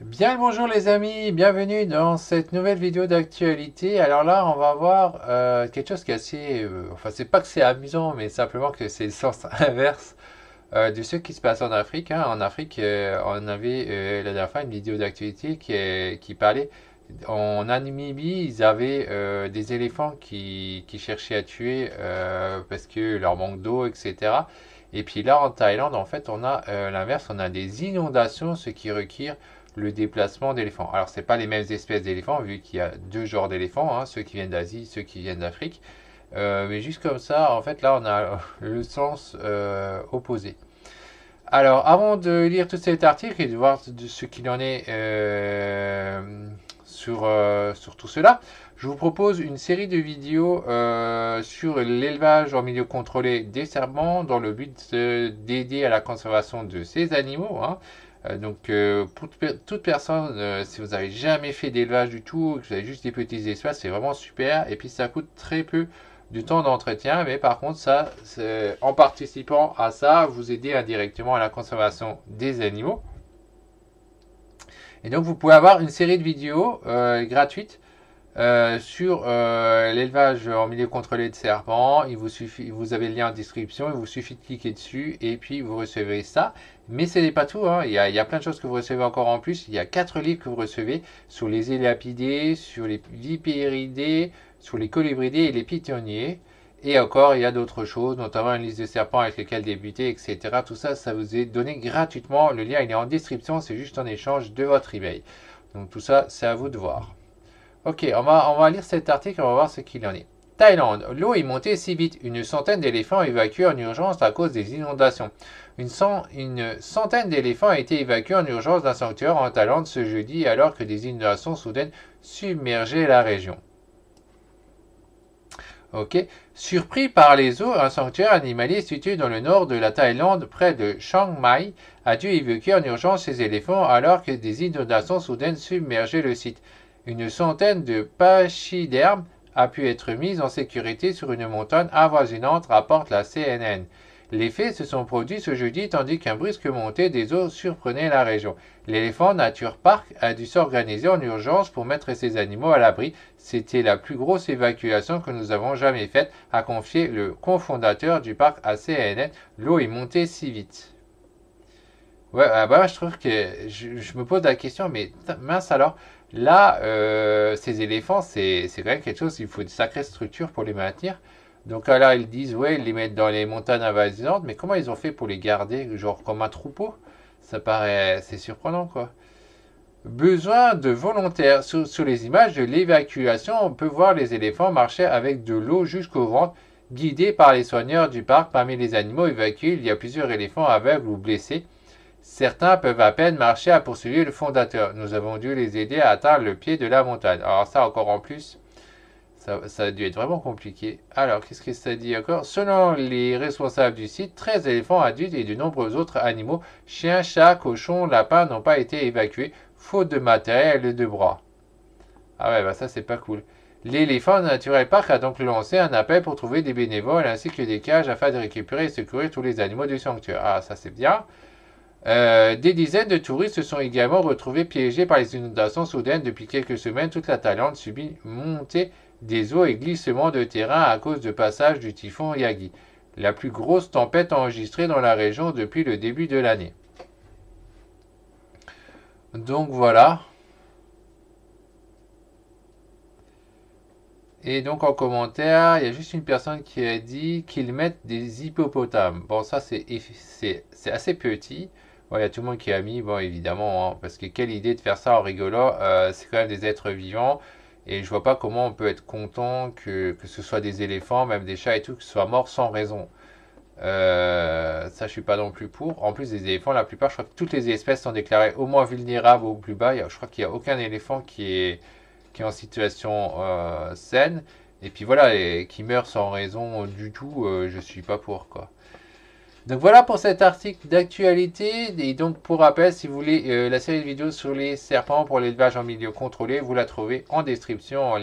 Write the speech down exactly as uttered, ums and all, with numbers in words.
Bien le bonjour les amis, bienvenue dans cette nouvelle vidéo d'actualité. Alors là on va voir euh, quelque chose qui est assez, euh, enfin c'est pas que c'est amusant mais simplement que c'est le sens inverse euh, de ce qui se passe en Afrique. Hein. En Afrique euh, on avait euh, la dernière fois une vidéo d'actualité qui, qui parlait, en Namibie ils avaient euh, des éléphants qui, qui cherchaient à tuer euh, parce que leur manque d'eau, et cetera. Et puis là en Thaïlande en fait on a euh, l'inverse, on a des inondations, ce qui requiert le déplacement d'éléphants. Alors c'est pas les mêmes espèces d'éléphants vu qu'il y a deux genres d'éléphants, hein, ceux qui viennent d'Asie, ceux qui viennent d'Afrique. Euh, mais juste comme ça, en fait, là on a le sens euh, opposé. Alors avant de lire tout cet article et de voir de ce qu'il en est euh, sur, euh, sur tout cela, je vous propose une série de vidéos euh, sur l'élevage en milieu contrôlé des serpents dans le but d'aider à la conservation de ces animaux. Hein. Donc, euh, pour toute personne, euh, si vous n'avez jamais fait d'élevage du tout, que vous avez juste des petits espaces, c'est vraiment super. Et puis, ça coûte très peu de temps d'entretien. Mais par contre, ça, en participant à ça, vous aidez indirectement à la conservation des animaux. Et donc, vous pouvez avoir une série de vidéos euh, gratuites euh, sur euh, l'élevage en milieu contrôlé de serpents. Il vous suffit, vous avez le lien en description, il vous suffit de cliquer dessus et puis vous recevrez ça. Mais ce n'est pas tout, hein. Il, y a, il y a plein de choses que vous recevez encore en plus. Il y a quatre livres que vous recevez sur les élapidés, sur les vipéridés, sur les colibridés et les pitonniers. Et encore, il y a d'autres choses, notamment une liste de serpents avec lesquels débuter, et cetera. Tout ça, ça vous est donné gratuitement. Le lien, il est en description, c'est juste en échange de votre email. Donc tout ça, c'est à vous de voir. Ok, on va, on va lire cet article, on va voir ce qu'il en est. Thaïlande, l'eau est montée si vite, une centaine d'éléphants évacués en urgence à cause des inondations. Une, cent, une centaine d'éléphants a été évacués en urgence d'un sanctuaire en Thaïlande ce jeudi alors que des inondations soudaines submergeaient la région. Ok. Surpris par les eaux, un sanctuaire animalier situé dans le nord de la Thaïlande, près de Chiang Mai, a dû évacuer en urgence ses éléphants alors que des inondations soudaines submergeaient le site. Une centaine de pachydermes a pu être mise en sécurité sur une montagne avoisinante, rapporte la C N N. Les faits se sont produits ce jeudi tandis qu'un brusque montée des eaux surprenait la région. L'Elephant Nature Park a dû s'organiser en urgence pour mettre ses animaux à l'abri. C'était la plus grosse évacuation que nous avons jamais faite, a confié le cofondateur du parc à C N N. L'eau est montée si vite. Ouais, bah, je trouve que je, je me pose la question, mais mince alors, là, euh, ces éléphants, c'est quand même quelque chose, il faut une sacrée structure pour les maintenir. Donc là, ils disent, ouais, ils les mettent dans les montagnes avoisinantes, mais comment ils ont fait pour les garder, genre comme un troupeau? Ça paraît, c'est surprenant, quoi. Besoin de volontaires. Sur, sur les images de l'évacuation, on peut voir les éléphants marcher avec de l'eau jusqu'au ventre, guidés par les soigneurs du parc. Parmi les animaux évacués, il y a plusieurs éléphants aveugles ou blessés. Certains peuvent à peine marcher, a poursuivi le fondateur. Nous avons dû les aider à atteindre le pied de la montagne. Alors ça encore en plus, ça, ça a dû être vraiment compliqué. Alors qu'est-ce que ça dit encore? Selon les responsables du site, treize éléphants adultes et de nombreux autres animaux, chiens, chats, cochons, lapins n'ont pas été évacués, faute de matériel et de bras. Ah ouais, bah ça c'est pas cool. L'Elephant Nature Park a donc lancé un appel pour trouver des bénévoles ainsi que des cages afin de récupérer et secourir tous les animaux du sanctuaire. Ah ça c'est bien. Euh, des dizaines de touristes se sont également retrouvés piégés par les inondations soudaines depuis quelques semaines. Toute la Thaïlande subit montée des eaux et glissement de terrain à cause du passage du typhon Yagi, la plus grosse tempête enregistrée dans la région depuis le début de l'année. Donc voilà. Et donc en commentaire, il y a juste une personne qui a dit qu'ils mettent des hippopotames. Bon, ça c'est assez petit. Il y a tout le monde qui a mis, bon évidemment, hein, parce que quelle idée de faire ça en rigolant, euh, c'est quand même des êtres vivants, et je vois pas comment on peut être content que, que ce soit des éléphants, même des chats et tout, que ce soit mort sans raison. Euh, ça je suis pas non plus pour. En plus des éléphants, la plupart, je crois que toutes les espèces sont déclarées au moins vulnérables au plus bas, je crois qu'il n'y a aucun éléphant qui est, qui est en situation euh, saine, et puis voilà, et, qui meurt sans raison du tout, euh, je suis pas pour quoi. Donc voilà pour cet article d'actualité, et donc pour rappel, si vous voulez euh, la série de vidéos sur les serpents pour l'élevage en milieu contrôlé, vous la trouvez en description en ligne.